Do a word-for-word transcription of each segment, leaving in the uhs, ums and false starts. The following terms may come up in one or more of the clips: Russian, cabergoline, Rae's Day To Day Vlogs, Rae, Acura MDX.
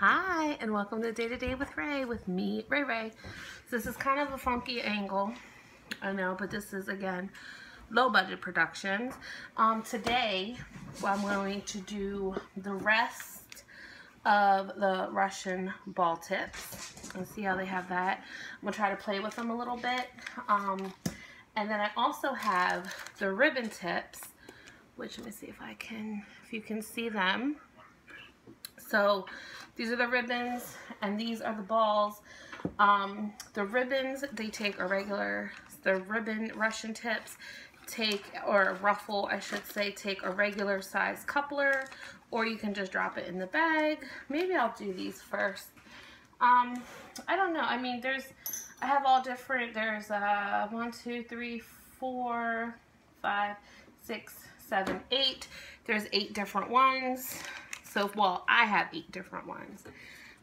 Hi, and welcome to Day to Day with Ray, with me, Ray Ray. So this is kind of a funky angle, I know, but this is, again, low budget productions. Um, today, well, I'm going to do the rest of the Russian ball tips. Let's see how they have that. I'm going to try to play with them a little bit. Um, and then I also have the ribbon tips, which, let me see if I can, if you can see them. So these are the ribbons and these are the balls. Um, the ribbons, they take a regular, the ribbon Russian tips take, or ruffle I should say, take a regular size coupler, or you can just drop it in the bag. Maybe I'll do these first. Um, I don't know. I mean, there's, I have all different, there's uh, one, two, three, four, five, six, seven, eight. There's eight different ones. So, well, I have eight different ones.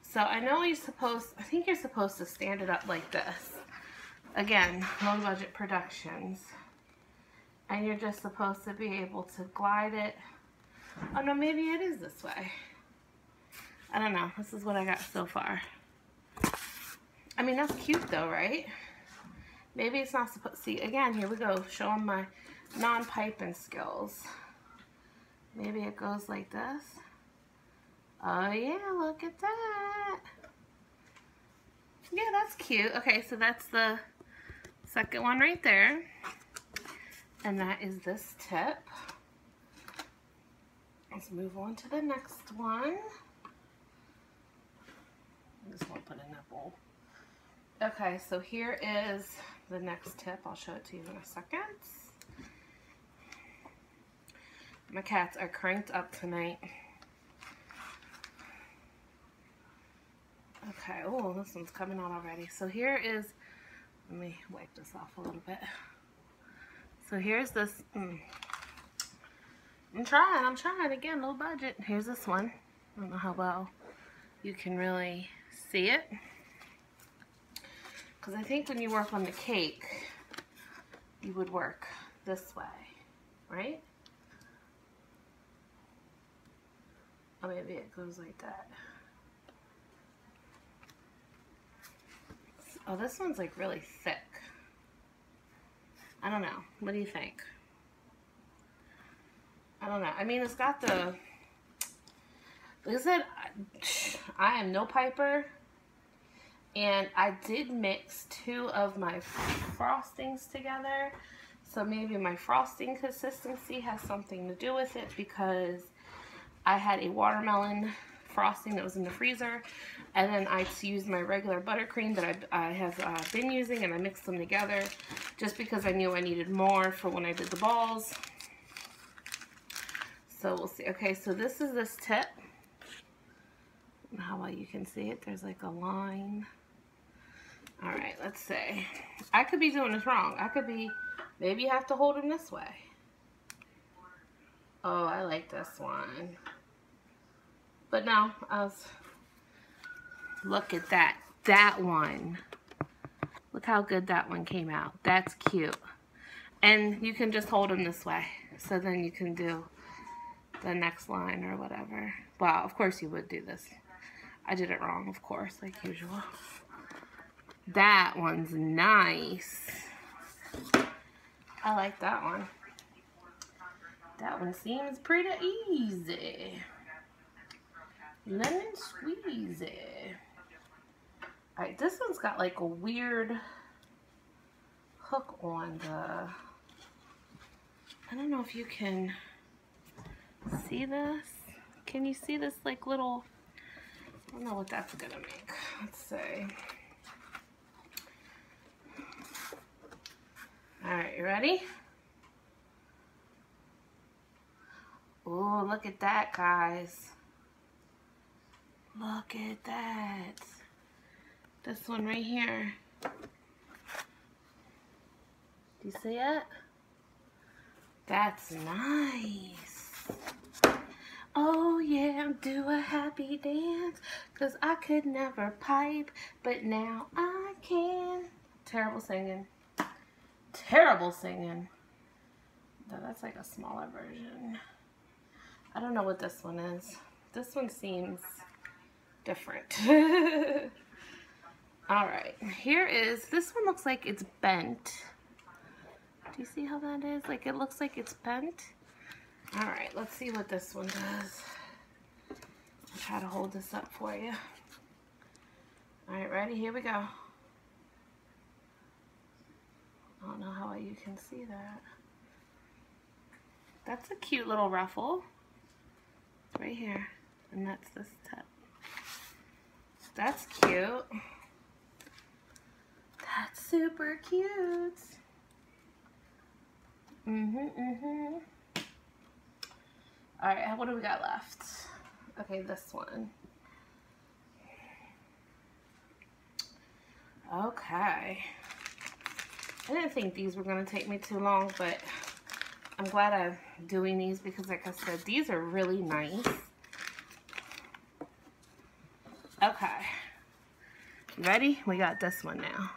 So I know you're supposed, I think you're supposed to stand it up like this. Again, low budget productions. And you're just supposed to be able to glide it. Oh no, maybe it is this way. I don't know, this is what I got so far. I mean, that's cute though, right? Maybe it's not supposed to, see, again, here we go, showing my non-piping skills. Maybe it goes like this. Oh yeah, look at that. Yeah, that's cute. Okay, so that's the second one right there. And that is this tip. Let's move on to the next one. I just want to put in that bowl. Okay, so here is the next tip. I'll show it to you in a second. My cats are cranked up tonight. Okay, oh, this one's coming out already. So here is, let me wipe this off a little bit. So here's this, mm, I'm trying, I'm trying, again, low budget. Here's this one. I don't know how well you can really see it. Because I think when you work on the cake, you would work this way, right? Or maybe it goes like that. Oh, this one's like really thick. I don't know. What do you think? I don't know. I mean, it's got the... Like I said, I am no piper. And I did mix two of my frostings together. So maybe my frosting consistency has something to do with it, because I had a watermelon frosting that was in the freezer, and then I used my regular buttercream that I, I have uh, been using, and I mixed them together just because I knew I needed more for when I did the balls. So we'll see. Okay, so this is this tip. I don't know how well you can see it. There's like a line. Alright, let's see. I could be doing this wrong. I could be, maybe you have to hold them this way. Oh, I like this one. But no, I was, look at that, that one. Look how good that one came out. That's cute. And you can just hold them this way. So then you can do the next line or whatever. Well, of course you would do this. I did it wrong, of course, like usual. That one's nice. I like that one. That one seems pretty easy. Lemon squeezy. Alright, this one's got like a weird hook on the... I don't know if you can see this. Can you see this like little... I don't know what that's gonna make. Let's see. Alright, you ready? Oh, look at that, guys. Look at that. This one right here. Do you see it? That's nice. Oh yeah, do a happy dance, 'cause I could never pipe, but now I can. Terrible singing. Terrible singing. No, that's like a smaller version. I don't know what this one is. This one seems... different. All right, here is, this one looks like it's bent. Do you see how that is? Like, it looks like it's bent. All right, let's see what this one does. I'll try to hold this up for you. All right, ready? Here we go. I don't know how you can see that. That's a cute little ruffle. It's right here. And that's this tip. That's cute. That's super cute. Mm-hmm, mm-hmm. All right, what do we got left? Okay, this one. Okay. I didn't think these were going to take me too long, but I'm glad I'm doing these because, like I said, these are really nice. Okay. Ready? We got this one now.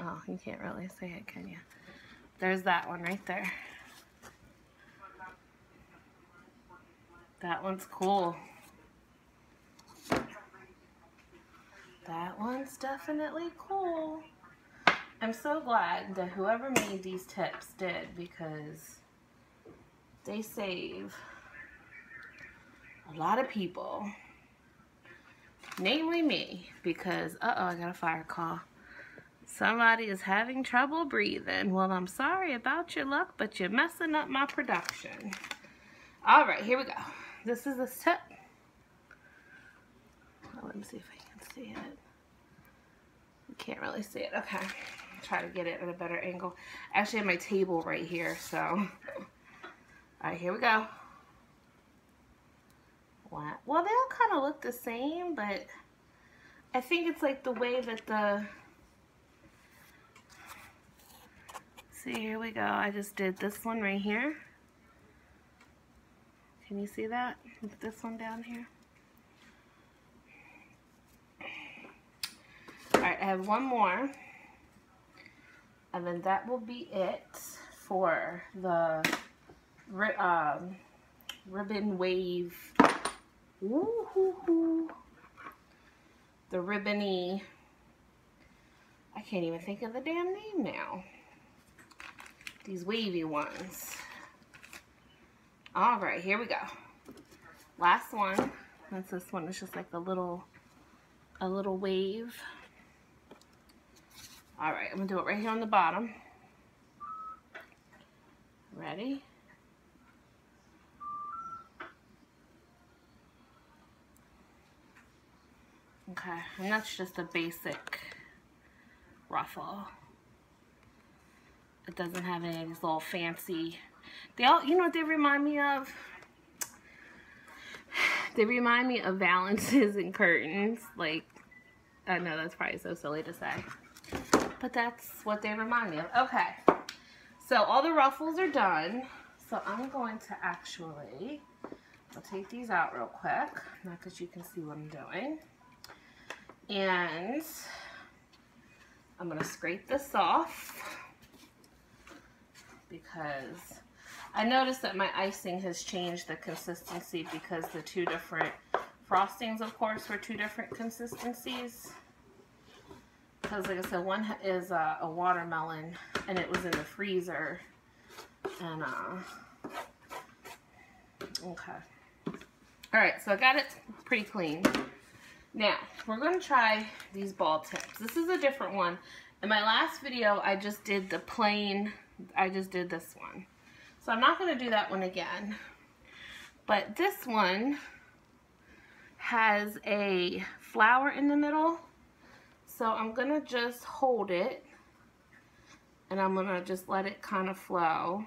Oh, you can't really see it, can you? There's that one right there. That one's cool. That one's definitely cool. I'm so glad that whoever made these tips did, because they save a lot of people. Namely me, because, uh-oh, I got a fire call. Somebody is having trouble breathing. Well, I'm sorry about your luck, but you're messing up my production. All right, here we go. This is a tip. Well, let me see if I can. See it? You can't really see it. Okay, I'll try to get it at a better angle. Actually, I have my table right here, so. All right, here we go. What? Well, they all kind of look the same, but I think it's like the way that the. See, here we go. I just did this one right here. Can you see that? With this one down here. Alright, I have one more, and then that will be it for the ri um, ribbon wave, Woo -hoo -hoo. the ribbony, I can't even think of the damn name now, these wavy ones. Alright, here we go. Last one, that's this one, it's just like a little, a little wave. Alright, I'm going to do it right here on the bottom. Ready? Okay, and that's just a basic ruffle. It doesn't have any of these little fancy... They all, you know what they remind me of? They remind me of valances and curtains. Like, I know that's probably so silly to say. But that's what they remind me of. Okay, so all the ruffles are done. So I'm going to actually, I'll take these out real quick. Not that you can see what I'm doing. And I'm going to scrape this off because I noticed that my icing has changed the consistency because the two different frostings, of course, were two different consistencies. Because, like I said, one is uh, a watermelon, and it was in the freezer, and, uh, okay. Alright, so I got it pretty clean. Now, we're going to try these ball tips. This is a different one. In my last video, I just did the plain, I just did this one. So I'm not going to do that one again. But this one has a flower in the middle. So I'm going to just hold it, and I'm going to just let it kind of flow,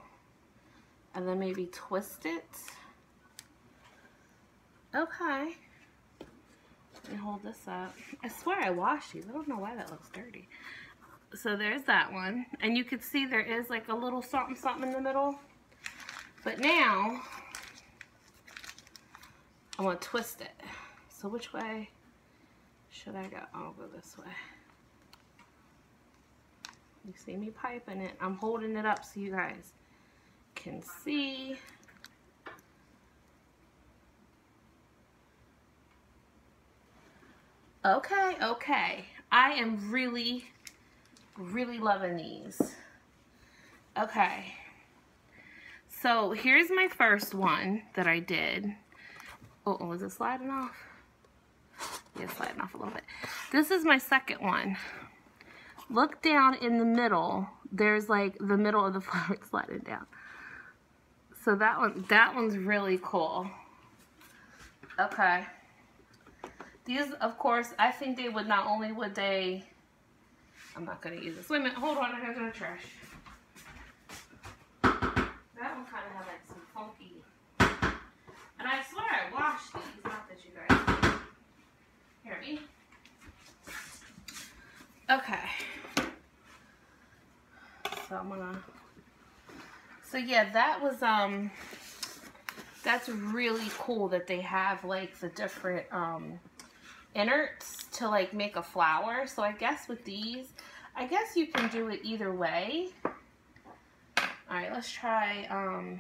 and then maybe twist it. Okay. Let me hold this up. I swear I washed these. I don't know why that looks dirty. So there's that one, and you can see there is like a little something something in the middle. But now, I want to twist it. So which way? Should I go? I'll go this way. You see me piping it. I'm holding it up so you guys can see. Okay, okay. I am really, really loving these. Okay. So here's my first one that I did. Oh, was it sliding off? Yeah, it's sliding off a little bit. This is my second one. Look down in the middle. There's like the middle of the flower sliding down. So that one, that one's really cool. Okay. These, of course, I think they would not only would they. I'm not gonna use this. Wait a minute. Hold on. I gotta go to the trash. That one kind of had like some funky. And I swear I washed these. Not that you guys hear me. Okay. So I'm gonna. So yeah, that was um. That's really cool that they have like the different um, innards to like make a flower. So I guess with these, I guess you can do it either way. All right, let's try, um,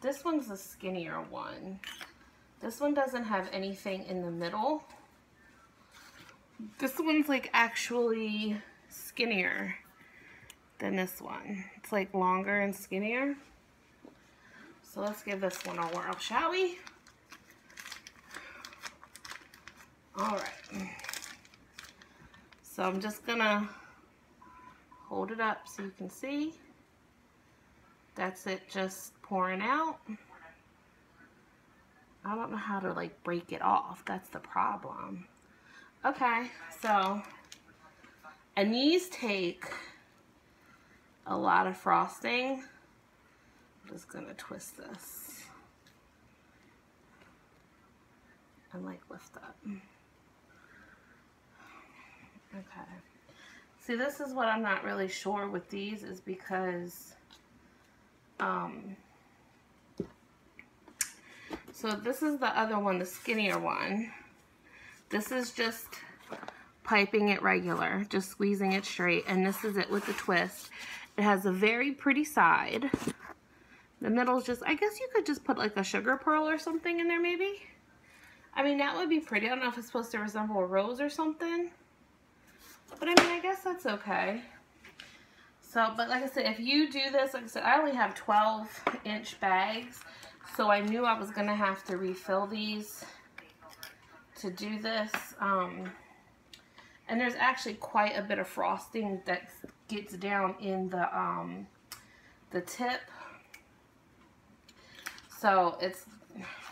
this one's a skinnier one. This one doesn't have anything in the middle. This one's like actually skinnier than this one. It's like longer and skinnier. So let's give this one a whirl, shall we? Alright. So I'm just gonna hold it up so you can see. That's it just pouring out. I don't know how to like break it off. That's the problem. Okay, so, and these take a lot of frosting. Just gonna twist this and like lift up. Okay. See, this is what I'm not really sure with these is because, um, so this is the other one, the skinnier one. This is just piping it regular, just squeezing it straight, and this is it with the twist. It has a very pretty side. The middle's just, I guess you could just put like a sugar pearl or something in there maybe. I mean, that would be pretty. I don't know if it's supposed to resemble a rose or something. But I mean, I guess that's okay. So, but like I said, if you do this, like I said, I only have twelve inch bags. So I knew I was going to have to refill these to do this. Um, and there's actually quite a bit of frosting that gets down in the, um, the tip. So it's,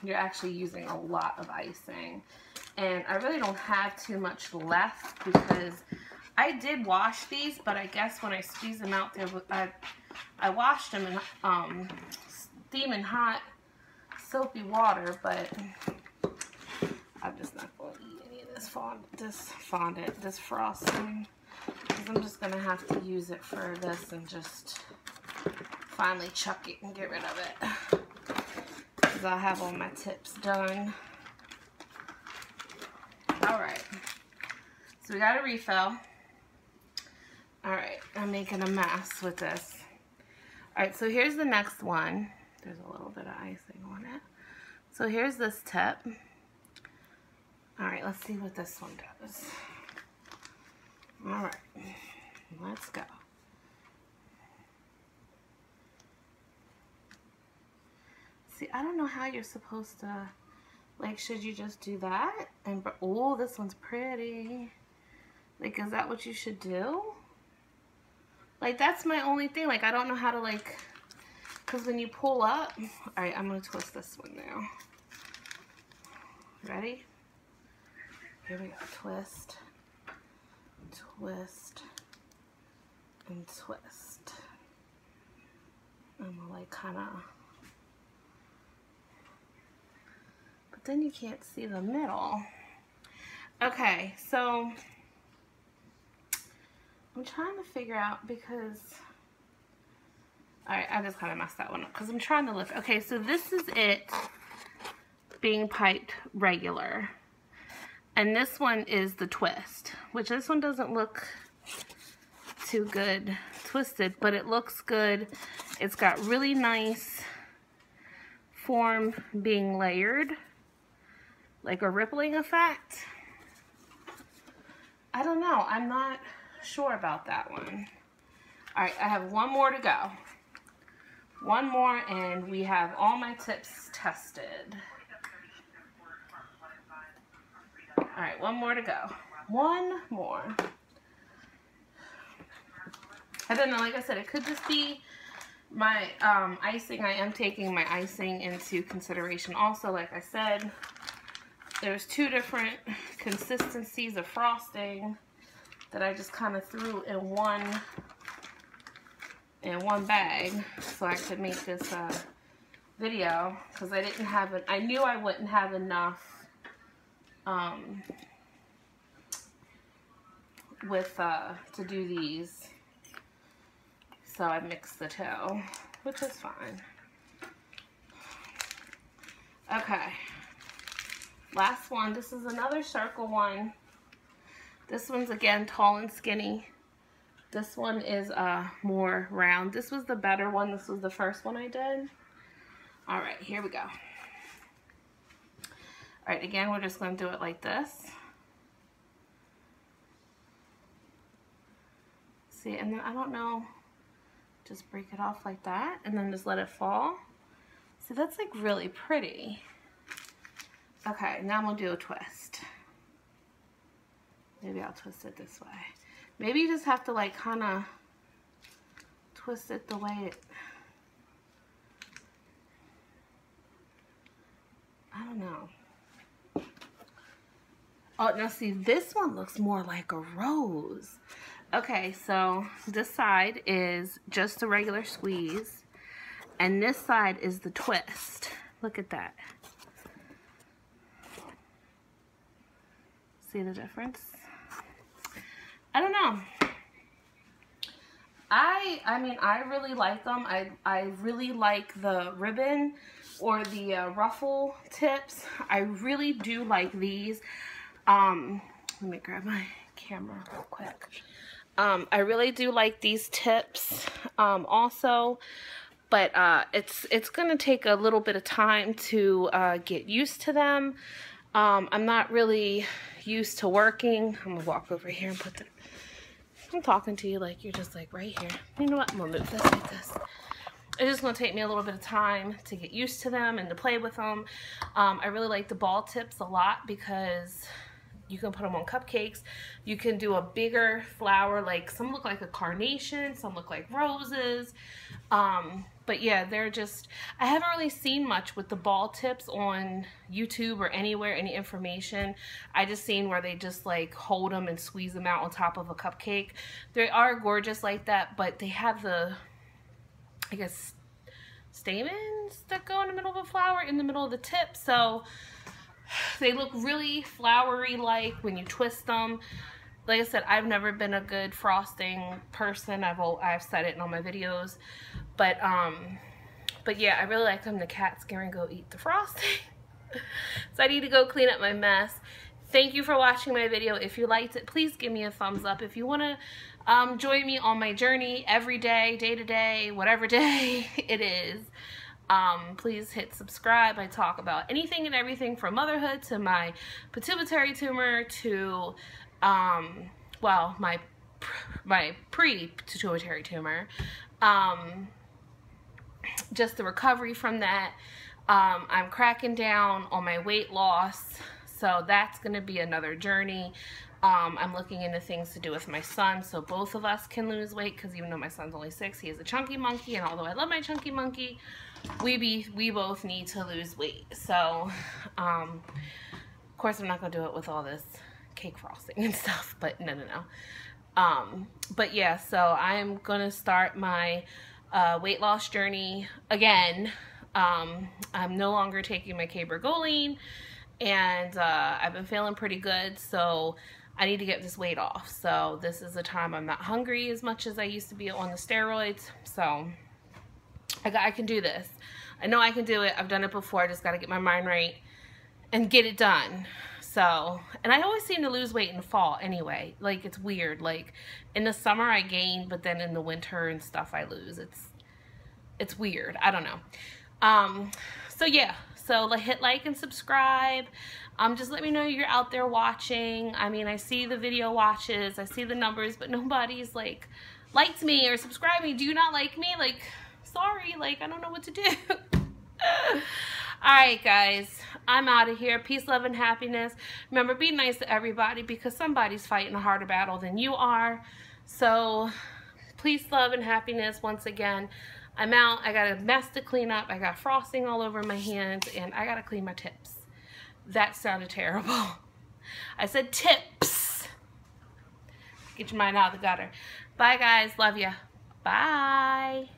you're actually using a lot of icing. And I really don't have too much left because I did wash these, but I guess when I squeeze them out there, I, I washed them in um, steaming hot soapy water, but I'm just not going to eat any of this fond this fondant, this frosting, because I'm just going to have to use it for this and just finally chuck it and get rid of it. I have all my tips done. Alright, so we got a refill. Alright, I'm making a mess with this. Alright, so here's the next one. There's a little bit of icing on it. So here's this tip. Alright, let's see what this one does. Alright, let's go. See, I don't know how you're supposed to, like, should you just do that? And, oh, this one's pretty. Like, is that what you should do? Like, that's my only thing. Like, I don't know how to, like, because when you pull up, all right, I'm going to twist this one now. Ready? Here we go. Twist, twist, and twist. I'm going to, like, kind of. Then you can't see the middle. Okay, so I'm trying to figure out because, all right, I just kind of messed that one up because I'm trying to lift. Okay, so this is it being piped regular. And this one is the twist, which this one doesn't look too good twisted, but it looks good. It's got really nice form being layered, like a rippling effect. I don't know. I'm not sure about that one. All right, I have one more to go. One more, and we have all my tips tested. All right, one more to go. One more. I don't know, like I said, it could just be my um, icing. I am taking my icing into consideration also. Like I said, there's two different consistencies of frosting that I just kind of threw in one in one bag so I could make this uh, video, because I didn't have it. I knew I wouldn't have enough um, with uh, to do these. So I mixed the two, which is fine. Okay, last one. This is another circle one. This one's again tall and skinny. This one is uh, more round. This was the better one. This was the first one I did. All right, here we go. All right, again, we're just going to do it like this. See, and then I don't know. Just break it off like that and then just let it fall. So that's like really pretty. Okay, now I'm gonna do a twist. Maybe I'll twist it this way. Maybe you just have to like kind of twist it the way it, I don't know. Oh, now see, this one looks more like a rose. Okay, so this side is just a regular squeeze, and this side is the twist. Look at that. See the difference? I don't know. I I mean, I really like them. I, I really like the ribbon or the uh, ruffle tips. I really do like these. Um, let me grab my camera real quick. Um, I really do like these tips um, also, but uh, it's it's going to take a little bit of time to uh, get used to them. Um, I'm not really used to working. I'm going to walk over here and put them. I'm talking to you like you're just like right here. You know what? I'm going to move this like this. It's just going to take me a little bit of time to get used to them and to play with them. Um, I really like the ball tips a lot because you can put them on cupcakes. You can do a bigger flower. Like some look like a carnation, some look like roses. Um, but yeah, they're just, I haven't really seen much with the ball tips on YouTube or anywhere, any information. I just seen where they just like hold them and squeeze them out on top of a cupcake. They are gorgeous like that, but they have the, I guess, stamens that go in the middle of a flower, in the middle of the tip. So they look really flowery-like when you twist them. Like I said, I've never been a good frosting person. I've I've said it in all my videos, but um, but yeah, I really like them. The cat's gonna go eat the frosting, so I need to go clean up my mess. Thank you for watching my video. If you liked it, please give me a thumbs up. If you want to um, join me on my journey every day, day to day, whatever day it is. Um, please hit subscribe. I talk about anything and everything from motherhood to my pituitary tumor to, um, well, my, my pre-pituitary tumor, um, just the recovery from that. Um, I'm cracking down on my weight loss, so that's going to be another journey. Um, I'm looking into things to do with my son so both of us can lose weight, because even though my son's only six, he is a chunky monkey, and although I love my chunky monkey, we be we both need to lose weight. So um, of course I'm not gonna do it with all this cake frosting and stuff, but no no no um, but yeah, so I'm gonna start my uh, weight loss journey again. um, I'm no longer taking my cabergoline, and uh, I've been feeling pretty good, so I need to get this weight off. So this is the time I'm not hungry as much as I used to be on the steroids. So I, got, I can do this. I know I can do it. I've done it before. I just got to get my mind right and get it done. So, and I always seem to lose weight in the fall anyway. Like, it's weird. Like, in the summer I gain, but then in the winter and stuff I lose. It's, it's weird. I don't know. Um, so yeah. So hit like and subscribe. Um, just let me know you're out there watching. I mean, I see the video watches, I see the numbers, but nobody's like liked me or subscribed me. Do you not like me? Like, sorry, like I don't know what to do. Alright guys, I'm out of here. Peace, love, and happiness. Remember, be nice to everybody because somebody's fighting a harder battle than you are. So peace, love, and happiness once again. I'm out. I got a mess to clean up. I got frosting all over my hands, and I got to clean my tips. That sounded terrible. I said tips. Get your mind out of the gutter. Bye guys. Love ya. Bye.